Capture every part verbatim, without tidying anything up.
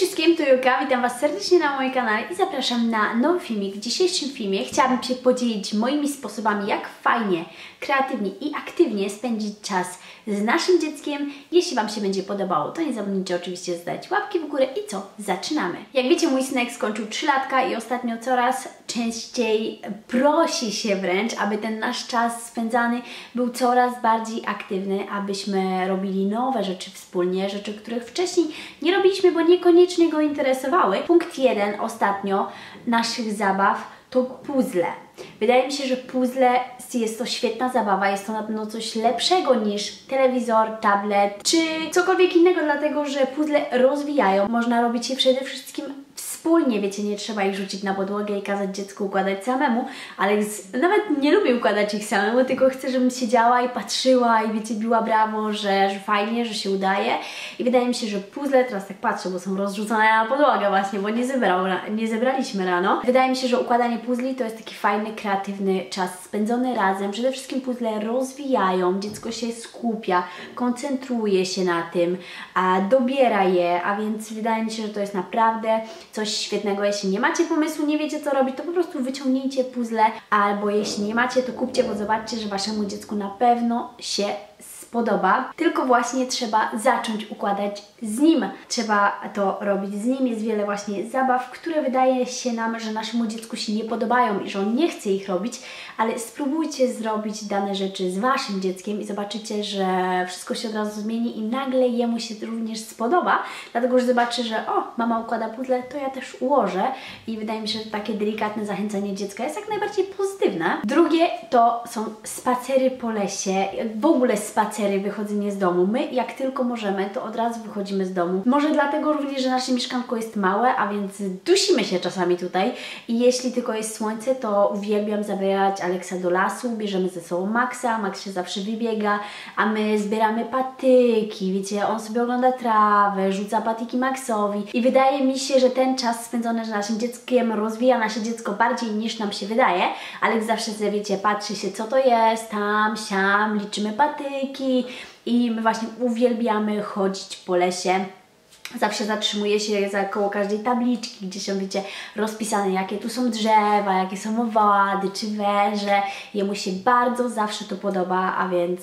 wszystkim, tu Julka, witam Was serdecznie na moim kanale i zapraszam na nowy filmik. W dzisiejszym filmie chciałabym się podzielić moimi sposobami, jak fajnie, kreatywnie i aktywnie spędzić czas z naszym dzieckiem. Jeśli Wam się będzie podobało, to nie zapomnijcie oczywiście zdać łapki w górę i co? Zaczynamy! Jak wiecie, mój synek skończył trzylatka i ostatnio coraz częściej prosi się wręcz, aby ten nasz czas spędzany był coraz bardziej aktywny, abyśmy robili nowe rzeczy wspólnie, rzeczy, których wcześniej nie robiliśmy, bo niekoniecznie go interesowały. Punkt jeden ostatnio naszych zabaw to puzzle. Wydaje mi się, że puzzle jest to świetna zabawa, jest to na pewno coś lepszego niż telewizor, tablet czy cokolwiek innego, dlatego że puzzle rozwijają. Można robić je przede wszystkim wspólnie, wiecie, nie trzeba ich rzucić na podłogę i kazać dziecku układać samemu. Aleks nawet nie lubi układać ich samemu, tylko chce, żebym siedziała i patrzyła i wiecie, biła brawo, że, że fajnie, że się udaje. I wydaje mi się, że puzzle, teraz tak patrzę, bo są rozrzucone na podłogę właśnie, bo nie, zebrał, nie zebraliśmy rano. Wydaje mi się, że układanie puzli to jest taki fajny, kreatywny czas spędzony razem. Przede wszystkim puzzle rozwijają, dziecko się skupia, koncentruje się na tym, a dobiera je, a więc wydaje mi się, że to jest naprawdę coś świetnego. Jeśli nie macie pomysłu, nie wiecie co robić, to po prostu wyciągnijcie puzzle, albo jeśli nie macie, to kupcie, bo zobaczcie, że waszemu dziecku na pewno się podoba, tylko właśnie trzeba zacząć układać z nim. Trzeba to robić z nim. Jest wiele właśnie zabaw, które wydaje się nam, że naszemu dziecku się nie podobają i że on nie chce ich robić, ale spróbujcie zrobić dane rzeczy z waszym dzieckiem i zobaczycie, że wszystko się od razu zmieni i nagle jemu się również spodoba, dlatego że zobaczy, że o, mama układa puzzle, to ja też ułożę i wydaje mi się, że takie delikatne zachęcenie dziecka jest jak najbardziej pozytywne. Drugie to są spacery po lesie, w ogóle spacery, wychodzenie z domu. My jak tylko możemy, to od razu wychodzimy z domu. Może dlatego również, że nasze mieszkanko jest małe, a więc dusimy się czasami tutaj i jeśli tylko jest słońce, to uwielbiam zabierać Aleksa do lasu, bierzemy ze sobą Maxa, Max się zawsze wybiega, a my zbieramy patyki, wiecie, on sobie ogląda trawę, rzuca patyki Maxowi i wydaje mi się, że ten czas spędzony z naszym dzieckiem rozwija nasze dziecko bardziej niż nam się wydaje. Aleks zawsze, wiecie, patrzy się co to jest, tam, siam, liczymy patyki, i my właśnie uwielbiamy chodzić po lesie. Zawsze zatrzymuje się za koło każdej tabliczki, gdzie są, wiecie, rozpisane jakie tu są drzewa, jakie są owady czy węże. Jemu się bardzo zawsze to podoba, a więc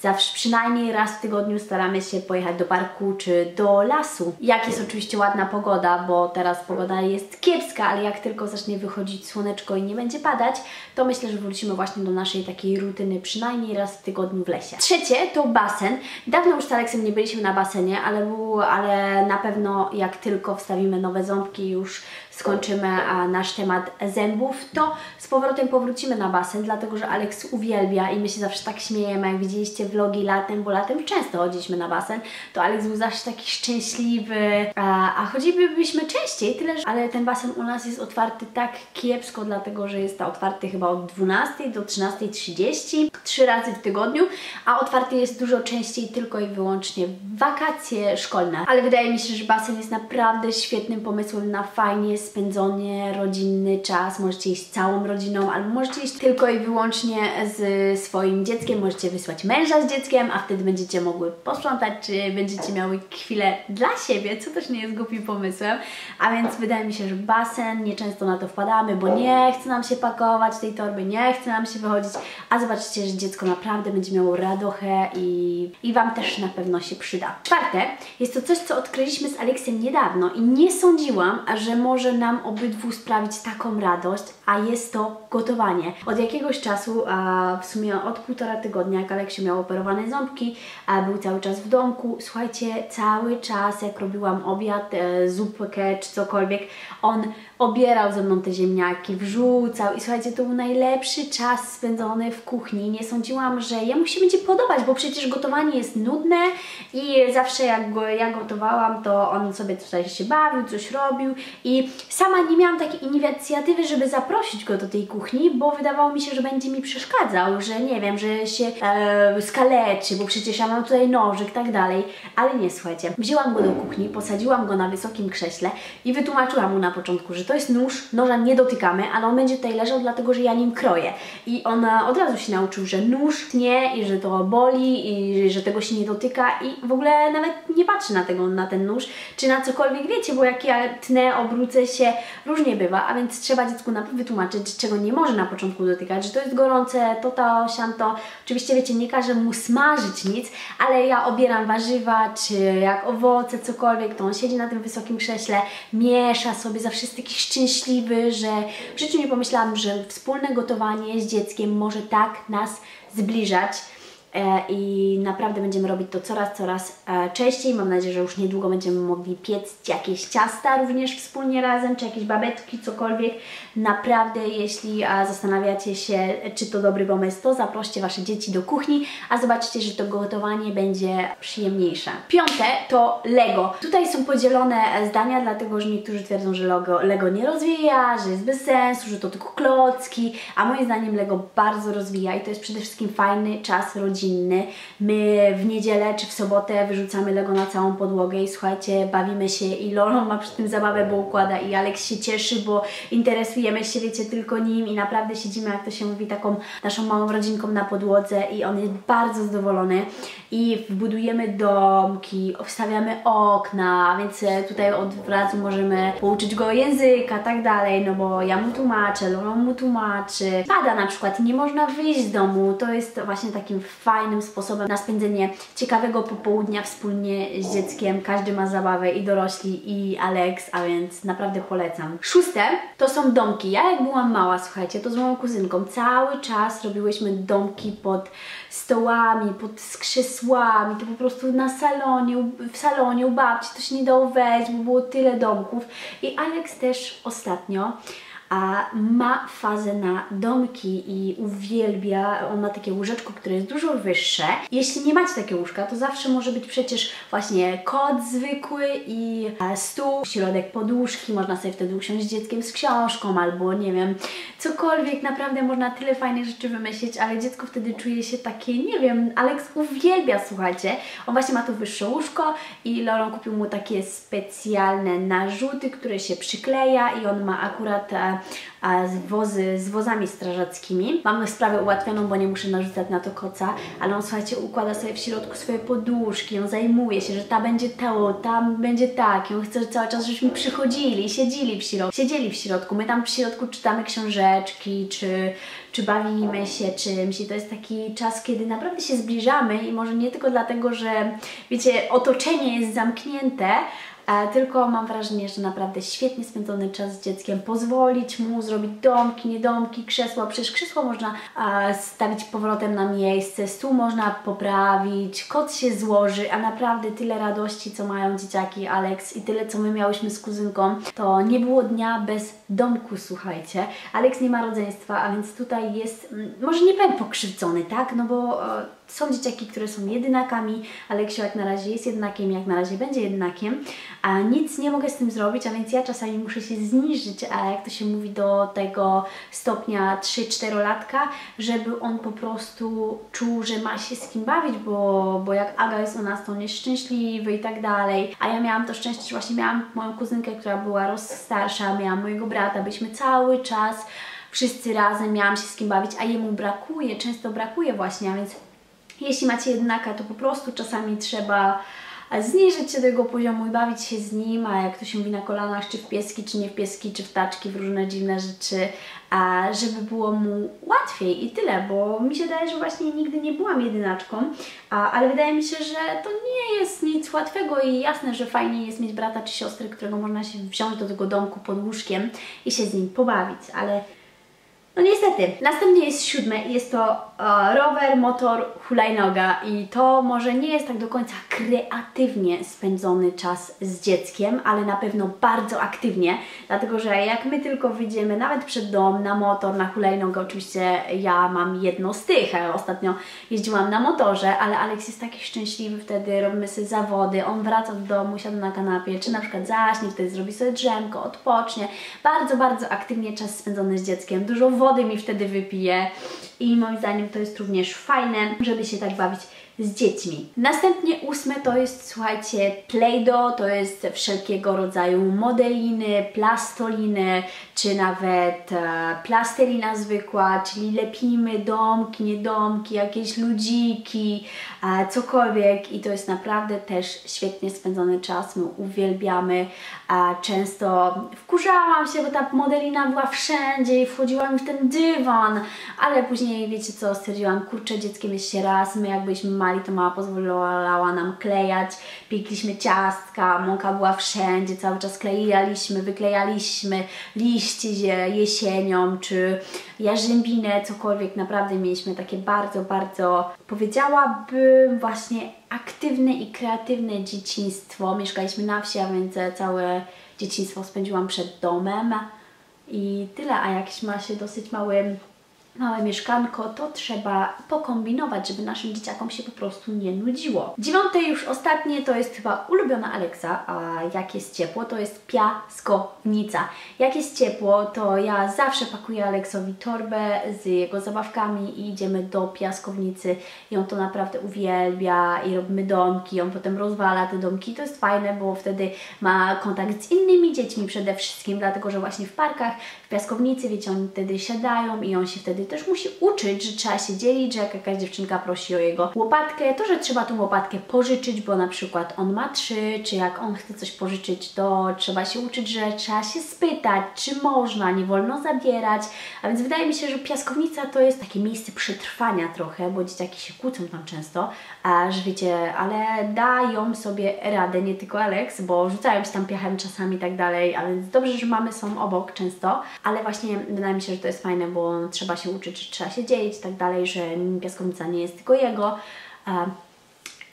zawsze przynajmniej raz w tygodniu staramy się pojechać do parku czy do lasu. Jak jest oczywiście ładna pogoda, bo teraz pogoda jest kiepska, ale jak tylko zacznie wychodzić słoneczko i nie będzie padać, to myślę, że wrócimy właśnie do naszej takiej rutyny przynajmniej raz w tygodniu w lesie. Trzecie to basen. Dawno już z Aleksem nie byliśmy na basenie, ale, był, ale na pewno jak tylko wstawimy nowe ząbki, już skończymy nasz temat zębów, to z powrotem powrócimy na basen, dlatego że Aleks uwielbia i my się zawsze tak śmiejemy, jak widzieliście vlogi latem, bo latem często chodziliśmy na basen, to Aleks był zawsze taki szczęśliwy, a, a chodzilibyśmy częściej, tyle że ale ten basen u nas jest otwarty tak kiepsko, dlatego że jest otwarty chyba od dwunastej do trzynastej trzydzieści, trzy razy w tygodniu, a otwarty jest dużo częściej tylko i wyłącznie w wakacje szkolne. Ale wydaje mi się, że basen jest naprawdę świetnym pomysłem na fajnie spędzony rodzinny czas. Możecie iść z całą rodziną, albo możecie iść tylko i wyłącznie z swoim dzieckiem, możecie wysłać męża z dzieckiem, a wtedy będziecie mogły posprzątać, czy będziecie miały chwilę dla siebie, co też nie jest głupim pomysłem, a więc wydaje mi się, że basen, nieczęsto na to wpadamy, bo nie chce nam się pakować tej torby, nie chce nam się wychodzić, a zobaczycie, że dziecko naprawdę będzie miało radochę i, i Wam też na pewno się przyda. Czwarte, jest to coś, co odkryliśmy z Aleksem niedawno i nie sądziłam, że może nam obydwu sprawić taką radość, a jest to gotowanie. Od jakiegoś czasu, a w sumie od półtora tygodnia, jak Aleks miał operowane ząbki, a był cały czas w domku. Słuchajcie, cały czas jak robiłam obiad, e, zupkę czy cokolwiek, on obierał ze mną te ziemniaki, wrzucał i słuchajcie, to był najlepszy czas spędzony w kuchni. Nie sądziłam, że jemu się będzie podobać, bo przecież gotowanie jest nudne i zawsze jak go, ja gotowałam, to on sobie tutaj się bawił, coś robił i sama nie miałam takiej inicjatywy, żeby zaprosić go do tej kuchni, bo wydawało mi się, że będzie mi przeszkadzał, że nie wiem, że się e, skaleczy, bo przecież ja mam tutaj nożyk, tak dalej, ale nie, słuchajcie, wzięłam go do kuchni, posadziłam go na wysokim krześle i wytłumaczyłam mu na początku, że to jest nóż, noża nie dotykamy, ale on będzie tutaj leżał, dlatego że ja nim kroję. I ona od razu się nauczył, że nóż tnie i że to boli i że tego się nie dotyka i w ogóle nawet nie patrzy na tego, na ten nóż, czy na cokolwiek, wiecie, bo jak ja tnę, obrócę się, różnie bywa, a więc trzeba dziecku wytłumaczyć, czego nie może na początku dotykać, że to jest gorące, to to, siamto. Oczywiście, wiecie, nie każę mu smażyć nic, ale ja obieram warzywa, czy jak owoce, cokolwiek, to on siedzi na tym wysokim krześle, miesza sobie, zawsze jest taki szczęśliwy, że w życiu nie pomyślałam, że wspólne gotowanie z dzieckiem może tak nas zbliżać. I naprawdę będziemy robić to coraz, coraz częściej. Mam nadzieję, że już niedługo będziemy mogli piec jakieś ciasta również wspólnie razem, czy jakieś babetki, cokolwiek. Naprawdę, jeśli zastanawiacie się, czy to dobry pomysł, to zaproście Wasze dzieci do kuchni, a zobaczycie, że to gotowanie będzie przyjemniejsze. Piąte to Lego. Tutaj są podzielone zdania, dlatego że niektórzy twierdzą, że Lego, Lego nie rozwija, że jest bez sensu, że to tylko klocki, a moim zdaniem Lego bardzo rozwija i to jest przede wszystkim fajny czas rodzinny. My w niedzielę czy w sobotę wyrzucamy Lego na całą podłogę i słuchajcie, bawimy się i Lolo ma przy tym zabawę, bo układa i Aleks się cieszy, bo interesujemy się, wiecie, tylko nim i naprawdę siedzimy, jak to się mówi, taką naszą małą rodzinką na podłodze i on jest bardzo zadowolony i budujemy domki, wstawiamy okna, więc tutaj od razu możemy pouczyć go języka, tak dalej, no bo ja mu tłumaczę, Lolo mu tłumaczy. Pada na przykład, nie można wyjść z domu, to jest właśnie takim fajnym sposobem na spędzenie ciekawego popołudnia wspólnie z dzieckiem. Każdy ma zabawę, i dorośli, i Aleks, a więc naprawdę polecam. Szóste to są domki. Ja jak byłam mała, słuchajcie, to z moją kuzynką cały czas robiłyśmy domki pod stołami, pod skrzysłami, to po prostu na salonie, w salonie u babci, to się nie dało wejść, bo było tyle domków. I Aleks też ostatnio a ma fazę na domki i uwielbia, on ma takie łóżeczko, które jest dużo wyższe. Jeśli nie macie takie łóżka, to zawsze może być przecież właśnie kot zwykły i stół, środek poduszki, można sobie wtedy usiąść z dzieckiem z książką albo nie wiem, cokolwiek, naprawdę można tyle fajnych rzeczy wymyślić, ale dziecko wtedy czuje się takie, nie wiem, Aleks uwielbia, słuchajcie, on właśnie ma to wyższe łóżko i Lolo kupił mu takie specjalne narzuty, które się przykleja i on ma akurat A z, wozy, z wozami strażackimi. Mamy sprawę ułatwioną, bo nie muszę narzucać na to koca, ale on, słuchajcie, układa sobie w środku swoje poduszki, on zajmuje się, że ta będzie to, tam będzie tak, i on chce, że cały czas żeśmy przychodzili i siedzieli w środku. Siedzieli w środku. My tam w środku czytamy książeczki, czy, czy bawimy się czymś i to jest taki czas, kiedy naprawdę się zbliżamy i może nie tylko dlatego, że wiecie, otoczenie jest zamknięte, tylko mam wrażenie, że naprawdę świetnie spędzony czas z dzieckiem, pozwolić mu zrobić domki, niedomki, krzesła, przecież krzesło można a, stawić powrotem na miejsce, stół można poprawić, kot się złoży, a naprawdę tyle radości, co mają dzieciaki, Aleks i tyle, co my miałyśmy z kuzynką, to nie było dnia bez domku, słuchajcie. Aleks nie ma rodzeństwa, a więc tutaj jest, może nie powiem pokrzywdzony, tak, no bo E, są dzieciaki, które są jedynakami, Aleksio jak na razie jest jednakiem, jak na razie będzie jednakiem, a nic nie mogę z tym zrobić, a więc ja czasami muszę się zniżyć, a jak to się mówi, do tego stopnia trzy-czterolatka, żeby on po prostu czuł, że ma się z kim bawić, bo, bo jak Aga jest u nas, to on jest szczęśliwy i tak dalej, a ja miałam to szczęście, że właśnie miałam moją kuzynkę, która była rozstarsza, miałam mojego brata, byliśmy cały czas wszyscy razem, miałam się z kim bawić, a jemu brakuje, często brakuje właśnie, a więc jeśli macie jednaka, to po prostu czasami trzeba zniżyć się do jego poziomu i bawić się z nim, a jak to się mówi, na kolanach, czy w pieski, czy nie w pieski, czy w taczki, w różne dziwne rzeczy, a żeby było mu łatwiej i tyle, bo mi się wydaje, że właśnie nigdy nie byłam jedynaczką, a, ale wydaje mi się, że to nie jest nic łatwego i jasne, że fajnie jest mieć brata czy siostrę, którego można się wziąć do tego domku pod łóżkiem i się z nim pobawić, ale no niestety. Następnie jest siódme i jest to e, rower, motor, hulajnoga i to może nie jest tak do końca kreatywnie spędzony czas z dzieckiem, ale na pewno bardzo aktywnie, dlatego że jak my tylko wyjdziemy nawet przed dom na motor, na hulajnogę, oczywiście ja mam jedno z tych, ostatnio jeździłam na motorze, ale Aleks jest taki szczęśliwy wtedy, robimy sobie zawody, on wraca do domu, siada na kanapie, czy na przykład zaśnie, wtedy zrobi sobie drzemko, odpocznie, bardzo, bardzo aktywnie czas spędzony z dzieckiem, dużo wody mi wtedy wypije i moim zdaniem to jest również fajne, żeby się tak bawić z dziećmi. Następnie ósme to jest, słuchajcie, Play-Doh, to jest wszelkiego rodzaju modeliny, plastoliny, czy nawet e, plastelina zwykła, czyli lepimy domki, niedomki, jakieś ludziki, e, cokolwiek, i to jest naprawdę też świetnie spędzony czas, my uwielbiamy. E, często wkurzałam się, bo ta modelina była wszędzie i wchodziła mi w ten dywan, ale później wiecie co, stwierdziłam, kurczę, dzieckiem jest się raz, my jak byliśmy mali, to mama pozwalała nam klejać, piekliśmy ciastka, mąka była wszędzie, cały czas klejaliśmy, wyklejaliśmy liści jesienią, czy jarzębinę, cokolwiek, naprawdę mieliśmy takie bardzo, bardzo, powiedziałabym, właśnie aktywne i kreatywne dzieciństwo. Mieszkaliśmy na wsi, a więc całe dzieciństwo spędziłam przed domem i tyle, a jak ma się dosyć mały małe mieszkanko, to trzeba pokombinować, żeby naszym dzieciakom się po prostu nie nudziło. Dziewiąte, już ostatnie, to jest chyba ulubiona Aleksa, a jak jest ciepło, to jest piaskownica. Jak jest ciepło, to ja zawsze pakuję Aleksowi torbę z jego zabawkami i idziemy do piaskownicy i on to naprawdę uwielbia i robimy domki, on potem rozwala te domki. To jest fajne, bo wtedy ma kontakt z innymi dziećmi przede wszystkim, dlatego że właśnie w parkach, w piaskownicy, wiecie, oni wtedy siadają i on się wtedy też musi uczyć, że trzeba się dzielić, że jak jakaś dziewczynka prosi o jego łopatkę, to że trzeba tą łopatkę pożyczyć, bo na przykład on ma trzy, czy jak on chce coś pożyczyć, to trzeba się uczyć, że trzeba się spytać, czy można, nie wolno zabierać, a więc wydaje mi się, że piaskownica to jest takie miejsce przetrwania trochę, bo dzieciaki się kłócą tam często, a że wiecie, ale dają sobie radę, nie tylko Aleks, bo rzucają się tam piachem czasami i tak dalej, a więc dobrze, że mamy są obok często, ale właśnie wydaje mi się, że to jest fajne, bo trzeba się uczyć, czy trzeba się dzielić i tak dalej, że piaskownica nie jest tylko jego.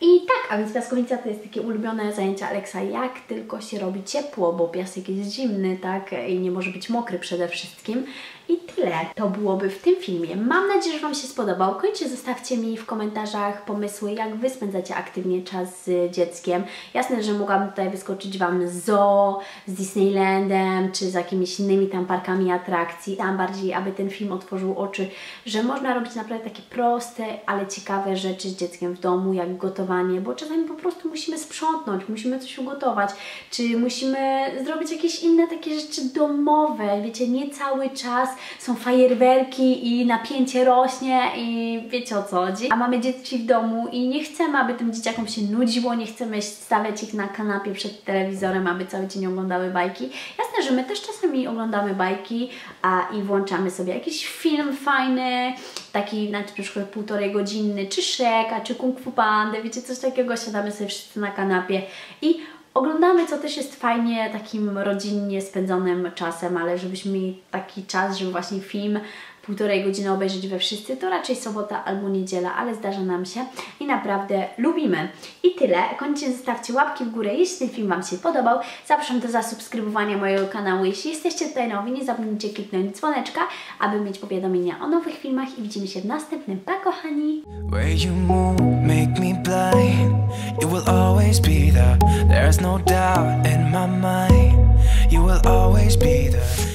I tak, a więc piaskownica to jest takie ulubione zajęcia Aleksa, jak tylko się robi ciepło, bo piasek jest zimny, tak, i nie może być mokry przede wszystkim. I tyle to byłoby w tym filmie. Mam nadzieję, że Wam się spodobał. Koniecznie zostawcie mi w komentarzach pomysły, jak Wy spędzacie aktywnie czas z dzieckiem. Jasne, że mogłam tutaj wyskoczyć Wam z zoo, z Disneylandem, czy z jakimiś innymi tam parkami atrakcji. Tam bardziej, aby ten film otworzył oczy, że można robić naprawdę takie proste, ale ciekawe rzeczy z dzieckiem w domu, jak gotowanie, bo czasami po prostu musimy sprzątnąć, musimy coś ugotować, czy musimy zrobić jakieś inne takie rzeczy domowe, wiecie, nie cały czas są fajerwerki i napięcie rośnie i wiecie o co chodzi. A mamy dzieci w domu i nie chcemy, aby tym dzieciakom się nudziło, nie chcemy stawiać ich na kanapie przed telewizorem, aby cały dzień oglądały bajki. Jasne, że my też czasami oglądamy bajki a i włączamy sobie jakiś film fajny, taki na przykład półtorej godzinny, czy Shreka, czy Kung Fu Panda, wiecie, coś takiego, siadamy sobie wszyscy na kanapie i oglądamy, co też jest fajnie takim rodzinnie spędzonym czasem, ale żebyśmy mieli taki czas, żeby właśnie film półtorej godziny obejrzeć we wszyscy, to raczej sobota albo niedziela, ale zdarza nam się i naprawdę lubimy. I tyle. Koniecznie zostawcie łapki w górę, jeśli ten film Wam się podobał. Zapraszam do zasubskrybowania mojego kanału. Jeśli jesteście tutaj nowi, nie zapomnijcie kliknąć dzwoneczka, aby mieć powiadomienia o nowych filmach i widzimy się w następnym. Pa, kochani! You will always be the